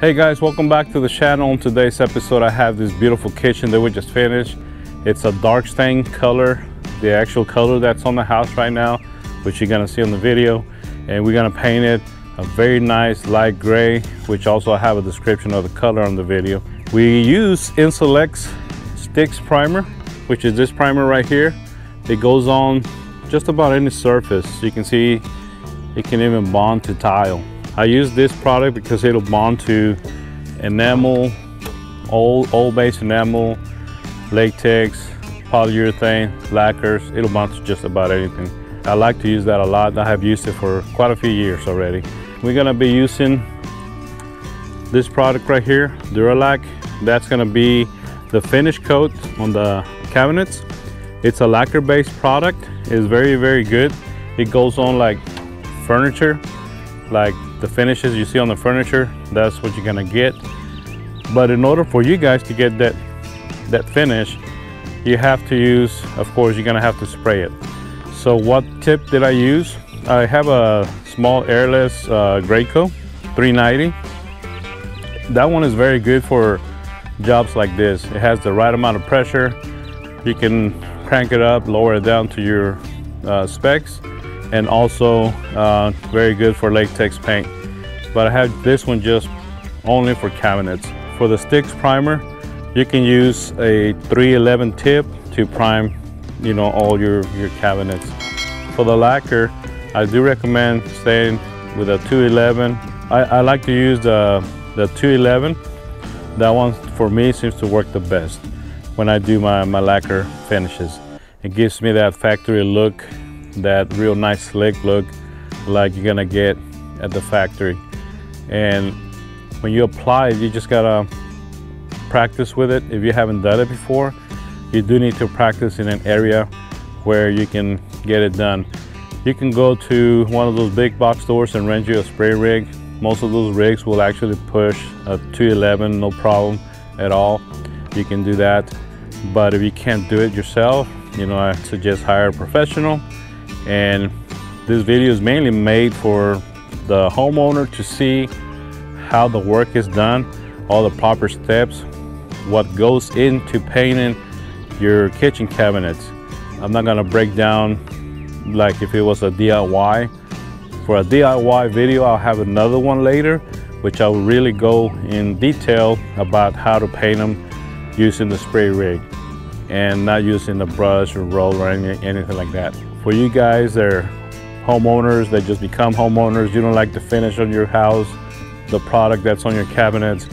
Hey guys, welcome back to the channel. In today's episode I have this beautiful kitchen that we just finished. It's a dark stain color, the actual color that's on the house right now, which you're gonna see on the video, and we're gonna paint it a very nice light gray, which also I have a description of the color on the video. We use Insl-x Stix Primer, which is this primer right here. It goes on just about any surface. You can see it can even bond to tile. I use this product because it'll bond to enamel, oil-based enamel, latex, polyurethane, lacquers. It'll bond to just about anything. I like to use that a lot. I have used it for quite a few years already. We're gonna be using this product right here, Duralac. That's gonna be the finish coat on the cabinets. It's a lacquer-based product. It's very, very good. It goes on like furniture, like the finishes you see on the furniture. That's what you're gonna get. But in order for you guys to get that finish, you have to use, of course, you're gonna have to spray it. So what tip did I use? I have a small airless Graco 390. That one is very good for jobs like this. It has the right amount of pressure. You can crank it up, lower it down to your specs, and also very good for latex paint. But I have this one just only for cabinets. For the Stix primer, you can use a 311 tip to prime, you know, all your cabinets. For the lacquer, I do recommend staying with a 211. I like to use the 211. That one for me seems to work the best when I do my lacquer finishes. It gives me that factory look, that real nice slick look like you're gonna get at the factory. And when you apply it, you just gotta practice with it. If you haven't done it before, you do need to practice in an area where you can get it done. You can go to one of those big box stores and rent you a spray rig. Most of those rigs will actually push a 211, no problem at all. You can do that. But if you can't do it yourself, you know, I suggest hire a professional. And this video is mainly made for the homeowner to see how the work is done, all the proper steps, what goes into painting your kitchen cabinets. I'm not gonna break down like if it was a DIY. For a DIY video, I'll have another one later, which I'll really go in detail about how to paint them using the spray rig and not using the brush or roll or anything like that. For you guys that are homeowners, that just become homeowners, you don't like the finish on your house, the product that's on your cabinets,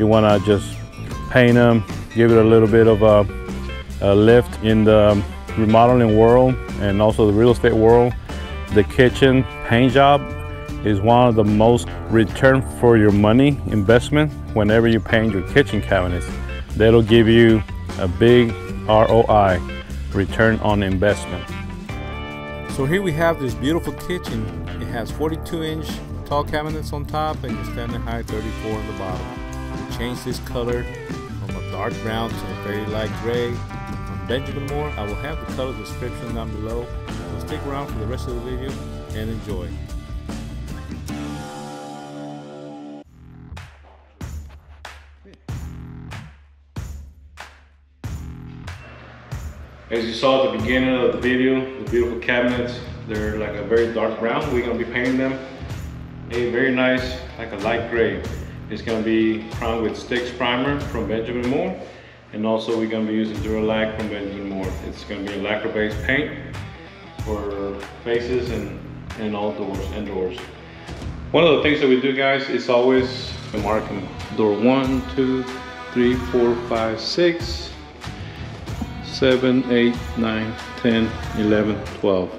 you wanna just paint them, give it a little bit of a lift. In the remodeling world and also the real estate world, the kitchen paint job is one of the most return for your money investment. Whenever you paint your kitchen cabinets, that'll give you a big ROI, return on investment. So here we have this beautiful kitchen. It has 42-inch tall cabinets on top and your standard high 34 on the bottom. We changed this color from a dark brown to a very light gray. From Benjamin Moore. I will have the color description down below. So stick around for the rest of the video and enjoy. As you saw at the beginning of the video, the beautiful cabinets, they're like a very dark brown. We're going to be painting them a very nice, like a light gray. It's going to be primed with Stix Primer from Benjamin Moore, and also we're going to be using Duralac from Benjamin Moore. It's going to be a lacquer-based paint for faces and outdoors, indoors. One of the things that we do, guys, is always marking door 1, 2, 3, 4, 5, 6, 7, 8, 9, 10, 11, 12.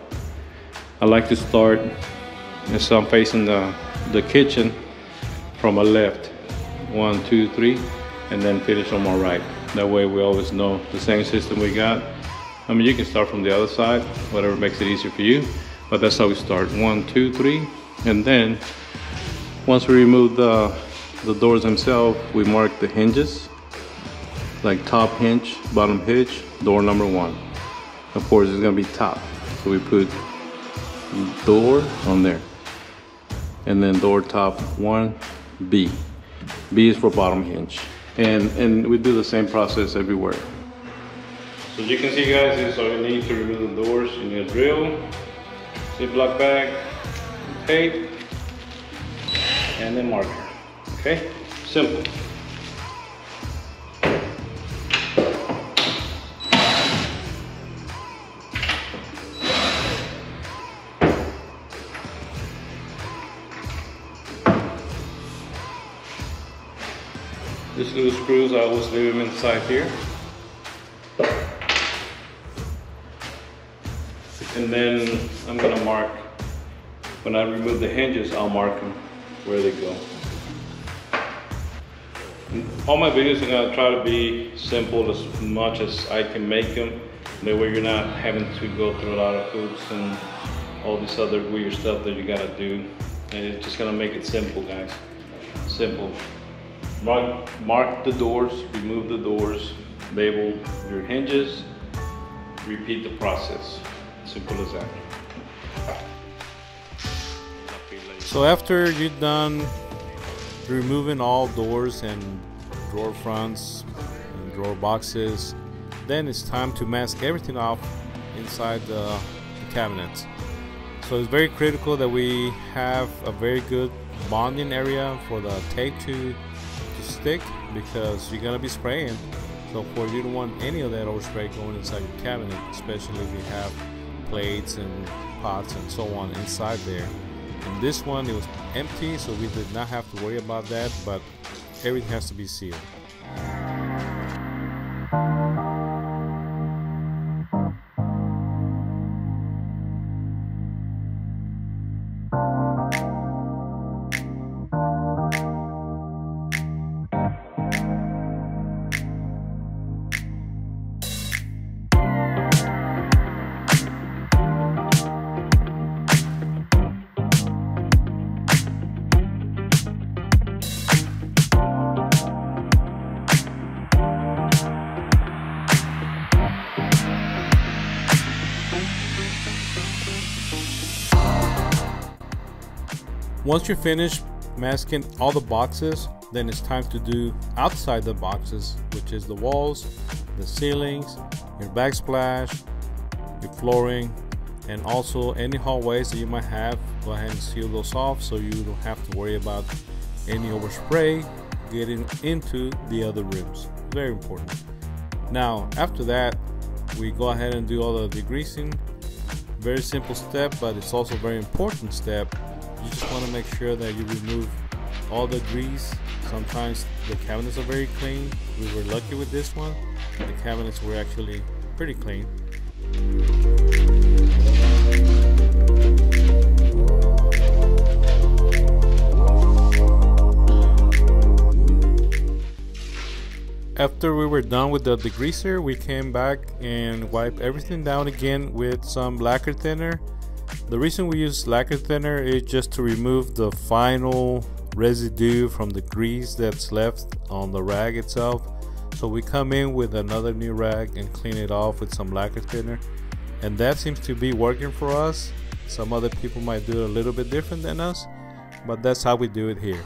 I like to start, as I'm facing the kitchen, from my left, 1, 2, 3, and then finish on my right. That way we always know the same system we got. I mean, you can start from the other side, whatever makes it easier for you, but that's how we start, 1, 2, 3, and then once we remove the doors themselves, we mark the hinges, like top hinge, bottom hinge, door number 1. Of course, it's gonna be top, so we put door on there, and then door top 1B. B is for bottom hinge. And we do the same process everywhere. So as you can see guys, so you need to remove the doors, you need a drill, Ziploc bag, tape, and then marker. Okay, simple. These little screws, I always leave them inside here. And then I'm gonna mark, when I remove the hinges, I'll mark them where they go. All my videos are gonna try to be simple as much as I can make them. That way you're not having to go through a lot of hoops and all this other weird stuff that you gotta do. And it's just gonna make it simple, guys. Simple. Mark the doors, remove the doors, label your hinges, repeat the process. Simple as that. So after you're done removing all doors and drawer fronts and drawer boxes, then it's time to mask everything off inside the cabinets. So it's very critical that we have a very good bonding area for the tape to stick, because you're gonna be spraying. So of course you don't want any of that overspray going inside your cabinet, especially if you have plates and pots and so on inside there. And this one, it was empty, so we did not have to worry about that, but everything has to be sealed. Once you're finished masking all the boxes, then it's time to do outside the boxes, which is the walls, the ceilings, your backsplash, your flooring, and also any hallways that you might have. Go ahead and seal those off so you don't have to worry about any overspray getting into the other rooms. Very important. Now, after that, we go ahead and do all the degreasing. Very simple step, but it's also a very important step. You just want to make sure that you remove all the grease. Sometimes the cabinets are very clean. We were lucky with this one. The cabinets were actually pretty clean. After we were done with the degreaser, we came back and wiped everything down again with some lacquer thinner. The reason we use lacquer thinner is just to remove the final residue from the grease that's left on the rag itself. So we come in with another new rag and clean it off with some lacquer thinner. And that seems to be working for us. Some other people might do it a little bit different than us, but that's how we do it here.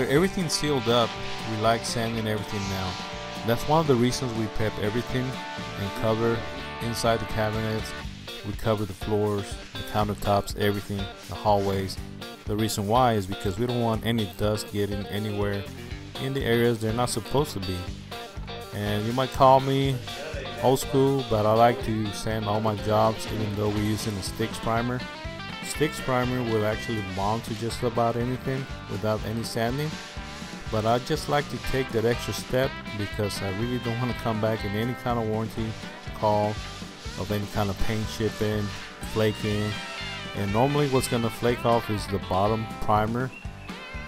After everything's sealed up, we like sanding everything now. That's one of the reasons we prep everything and cover inside the cabinets. We cover the floors, the countertops, everything, the hallways. The reason why is because we don't want any dust getting anywhere in the areas they're not supposed to be. And you might call me old school, but I like to sand all my jobs, even though we're using a Stix primer. Stix primer will actually bond to just about anything without any sanding. but I just like to take that extra step because I really don't want to come back in any kind of warranty call of any kind of paint chipping, flaking. And normally what's going to flake off is the bottom primer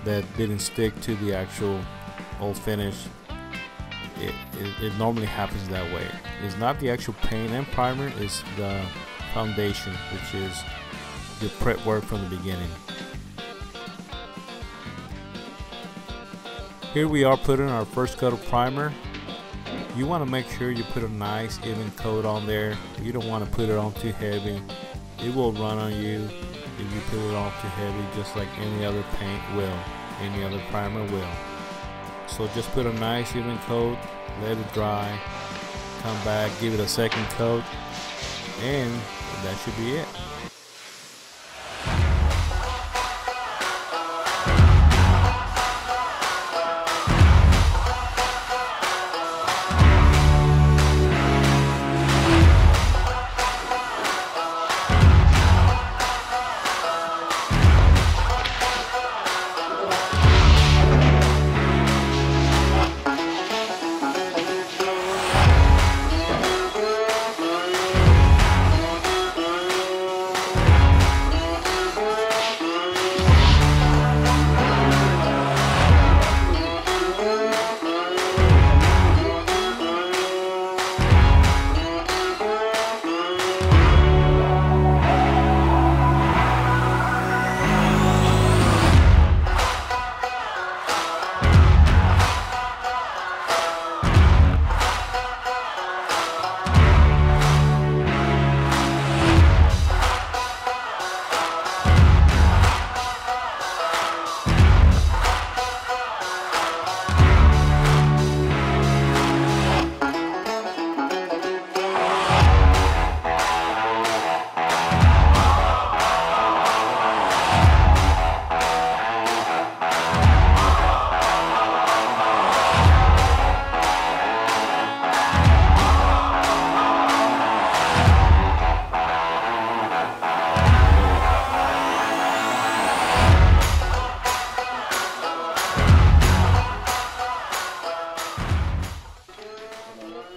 that didn't stick to the actual old finish. It normally happens that way. It's not the actual paint and primer, it's the foundation, which is the prep work from the beginning. Here we are putting our first coat of primer. You want to make sure you put a nice even coat on there. You don't want to put it on too heavy. It will run on you if you put it on too heavy, just like any other paint will, any other primer will. So just put a nice even coat, let it dry, come back, give it a second coat, and that should be it.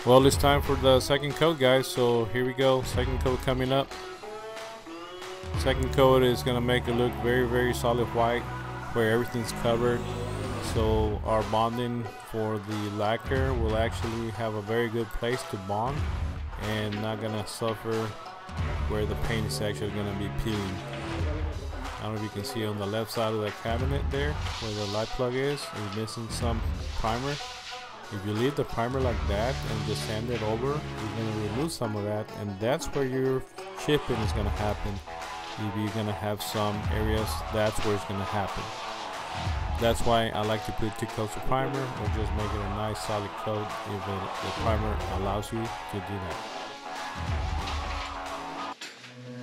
Well, it's time for the second coat, guys, so here we go. Second coat coming up. Second coat is going to make it look very, very solid white where everything's covered. So our bonding for the lacquer will actually have a very good place to bond and not going to suffer where the paint is actually going to be peeling. I don't know if you can see on the left side of the cabinet there where the light plug is, it's missing some primer. If you leave the primer like that and just sand it over, you're going to remove some of that, and that's where your chipping is going to happen. If you're going to have some areas, that's where it's going to happen. That's why I like to put two coats of primer or just make it a nice solid coat if the primer allows you to do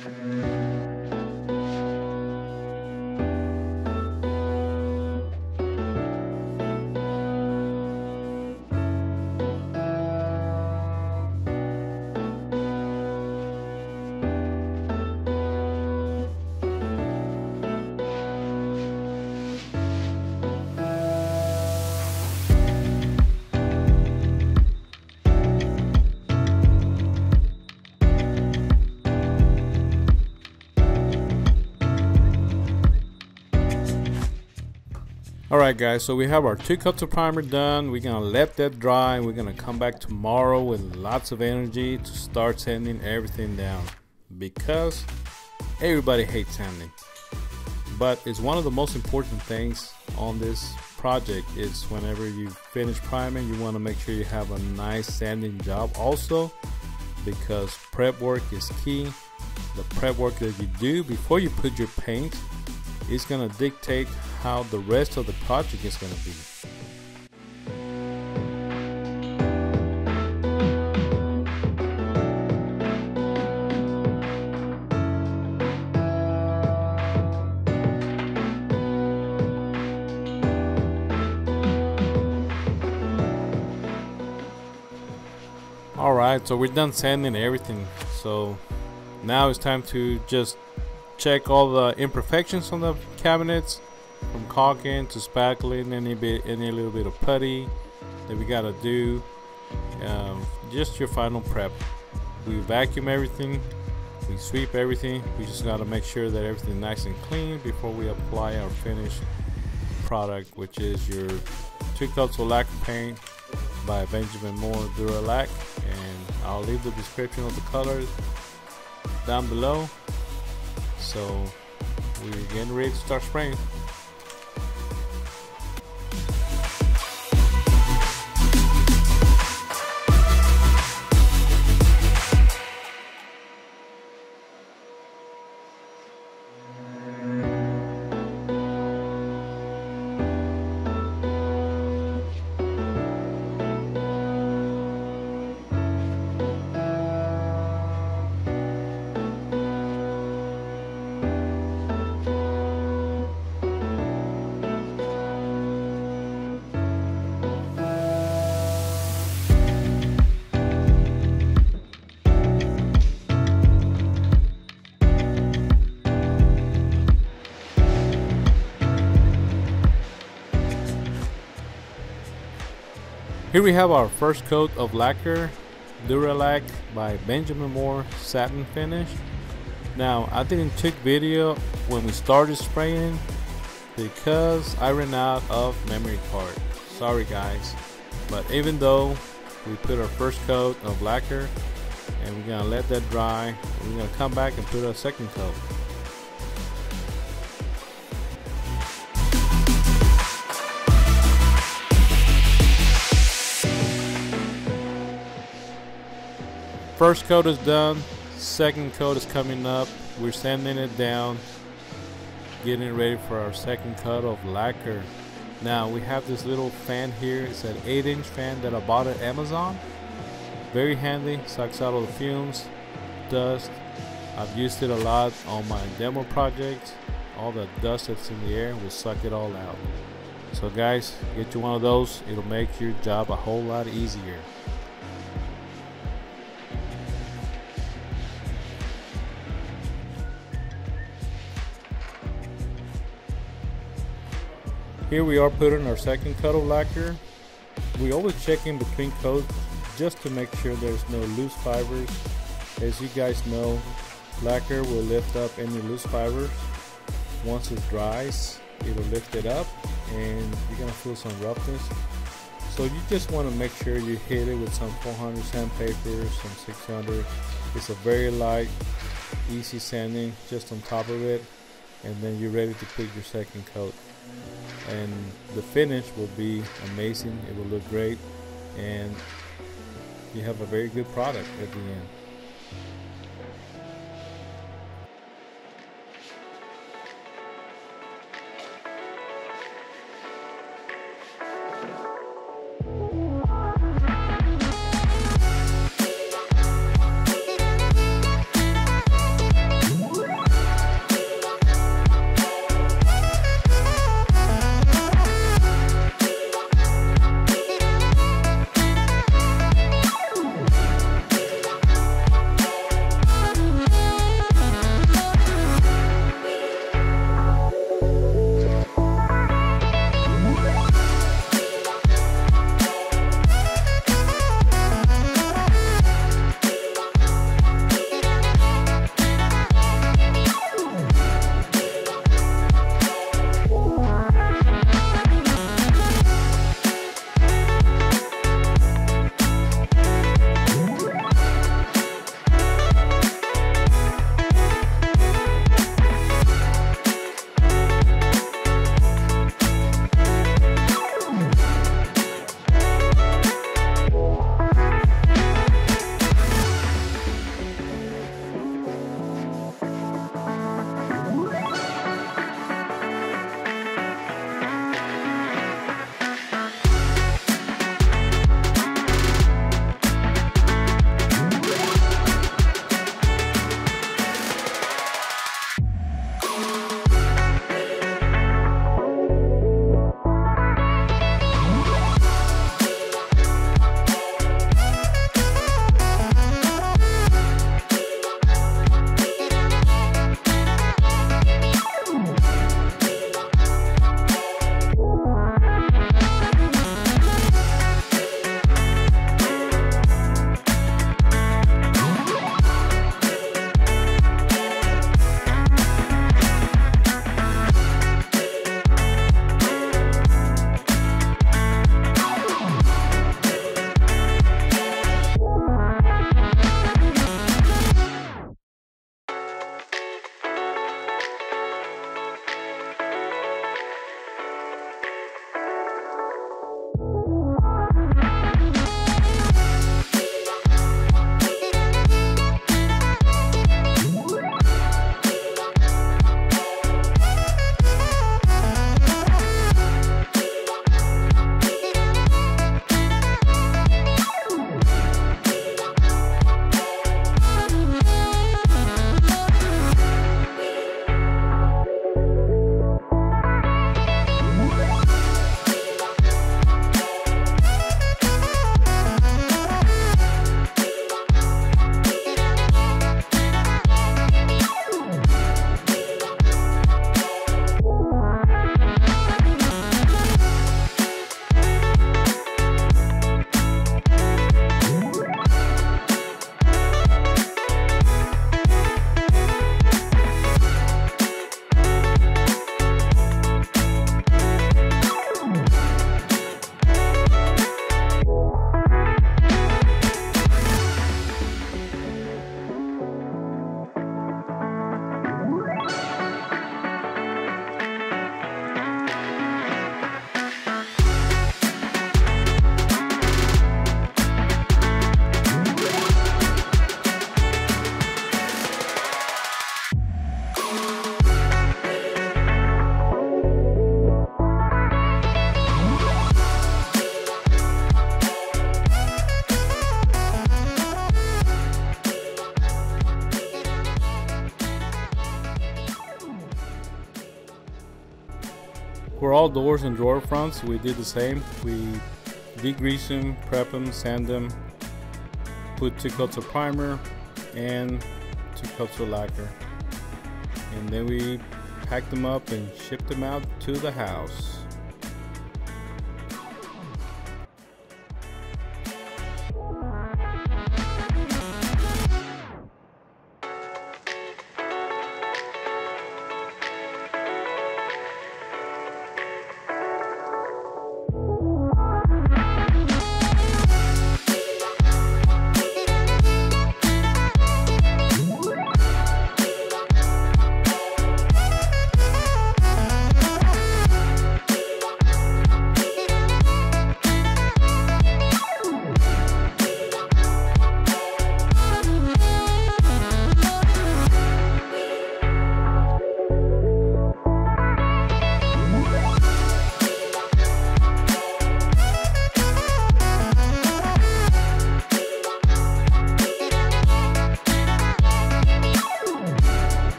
that. Alright guys, so we have our two coats of primer done. We're going to let that dry. We're going to come back tomorrow with lots of energy to start sanding everything down, because everybody hates sanding. But it's one of the most important things on this project is whenever you finish priming, you want to make sure you have a nice sanding job also, because prep work is key. The prep work that you do before you put your paint is going to dictate how the rest of the project is going to be. Alright, so we're done sanding everything. So now it's time to just check all the imperfections on the cabinets from caulking to spackling, any little bit of putty that we gotta do. Just your final prep. We vacuum everything, we sweep everything. We just gotta make sure that everything's nice and clean before we apply our finished product, which is your 2 coats of lacquer paint by Benjamin Moore Duralac, and I'll leave the description of the colors down below. So we're getting ready to start spraying. Here we have our first coat of lacquer, Duralac by Benjamin Moore satin finish. Now I didn't take video when we started spraying because I ran out of memory card. Sorry guys, but even though we put our first coat of lacquer and we're gonna let that dry, we're gonna come back and put our second coat. First coat is done, second coat is coming up. We're sanding it down, getting it ready for our second coat of lacquer. Now we have this little fan here. It's an 8-inch fan that I bought at Amazon. Very handy, sucks out all the fumes, dust. I've used it a lot on my demo projects. All the dust that's in the air will suck it all out. So guys, get you one of those. It'll make your job a whole lot easier. Here we are putting our second coat of lacquer. We always check in between coats just to make sure there's no loose fibers. As you guys know, lacquer will lift up any loose fibers. Once it dries, it'll lift it up and you're gonna feel some roughness. So you just wanna make sure you hit it with some 400 sandpaper, some 600. It's a very light, easy sanding just on top of it. And then you're ready to put your second coat. And the finish will be amazing. It will look great, and you have a very good product at the end. For all doors and drawer fronts, we did the same. We degrease them, prep them, sand them, put 2 coats of primer and 2 coats of lacquer, and then we packed them up and shipped them out to the house.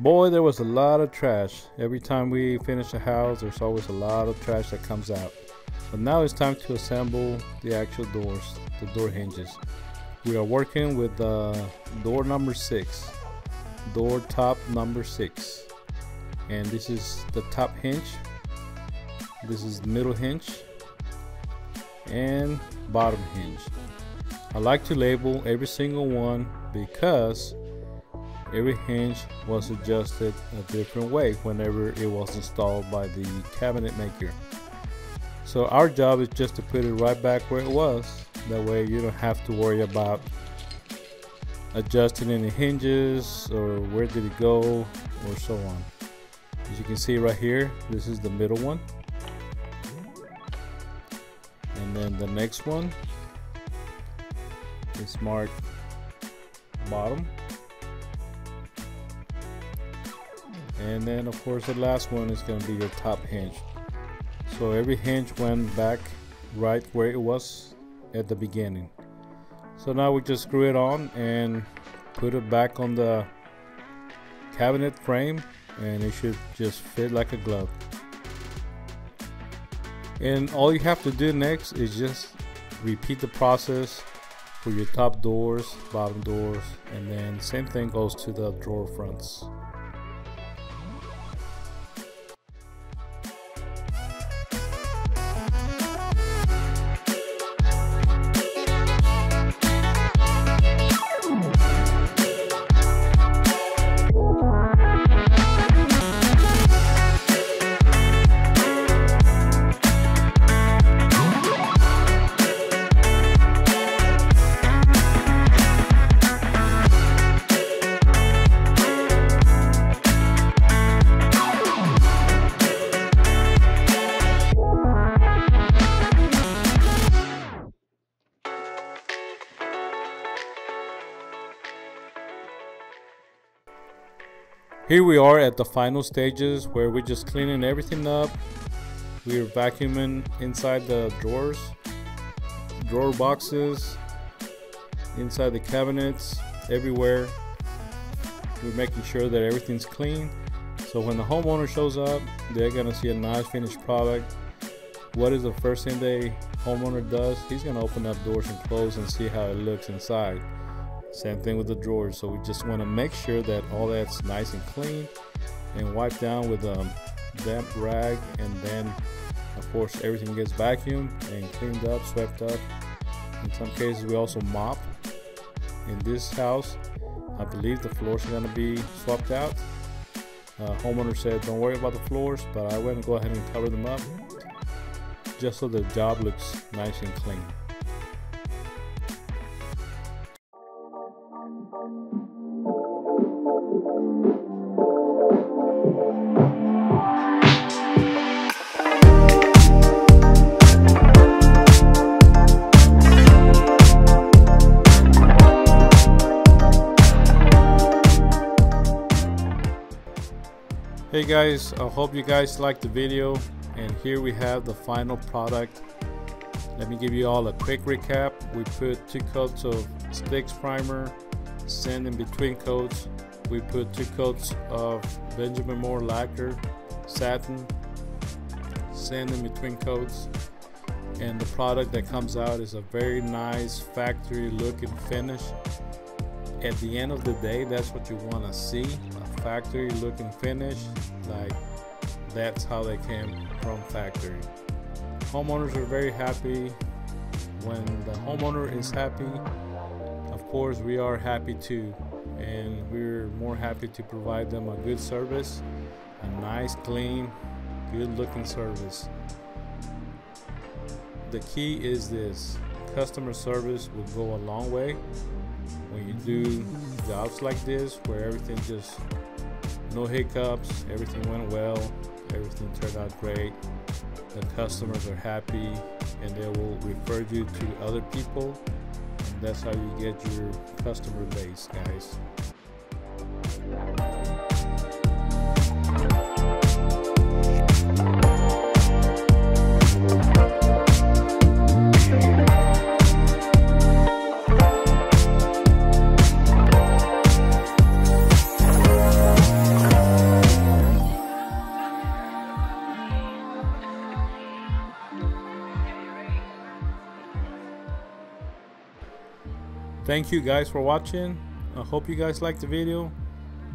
Boy, there was a lot of trash. Every time we finish a house, there's always a lot of trash that comes out. But now it's time to assemble the actual doors, the door hinges. We are working with door number 6, door top number 6. And this is the top hinge, this is the middle hinge, and bottom hinge. I like to label every single one because every hinge was adjusted a different way whenever it was installed by the cabinet maker. So our job is just to put it right back where it was. That way you don't have to worry about adjusting any hinges or where did it go or so on. As you can see right here, this is the middle one. And then the next one is marked bottom. And then of course the last one is going to be your top hinge. So every hinge went back right where it was at the beginning. So now we just screw it on and put it back on the cabinet frame, and it should just fit like a glove. And all you have to do next is just repeat the process for your top doors, bottom doors, and then same thing goes to the drawer fronts. Here we are at the final stages where we're just cleaning everything up. We're vacuuming inside the drawers, drawer boxes, inside the cabinets, everywhere. We're making sure that everything's clean, so when the homeowner shows up, they're gonna see a nice finished product. What is the first thing the homeowner does? He's gonna open up doors and close and see how it looks inside. Same thing with the drawers, so we just want to make sure that all that's nice and clean, and wipe down with a damp rag, and then of course everything gets vacuumed and cleaned up, swept up. In some cases we also mop. In this house I believe the floors are going to be swapped out. Homeowner said don't worry about the floors, but I went and go ahead and cover them up just so the job looks nice and clean. Hey guys, I hope you guys liked the video, and here we have the final product. Let me give you all a quick recap. We put 2 coats of Stix primer, sand in between coats. We put 2 coats of Benjamin Moore lacquer, satin, sand in between coats, and the product that comes out is a very nice factory look and finish. At the end of the day, that's what you want to see, a factory look and finish. Like, that's how they came from factory. Homeowners are very happy. When the homeowner is happy, of course we are happy too, and we're more happy to provide them a good service, a nice, clean, good looking service. The key is this: customer service will go a long way. When you do jobs like this where everything just, no hiccups, everything went well, everything turned out great, the customers are happy and they will refer you to other people. And that's how you get your customer base, guys. Thank you guys for watching. I hope you guys liked the video.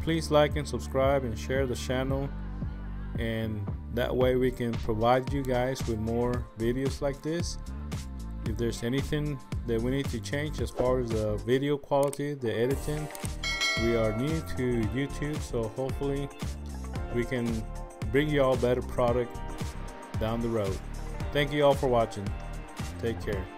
Please like and subscribe and share the channel, and that way we can provide you guys with more videos like this. If there's anything that we need to change as far as the video quality, the editing, we are new to YouTube, so hopefully we can bring y'all better product down the road. Thank you all for watching. Take care.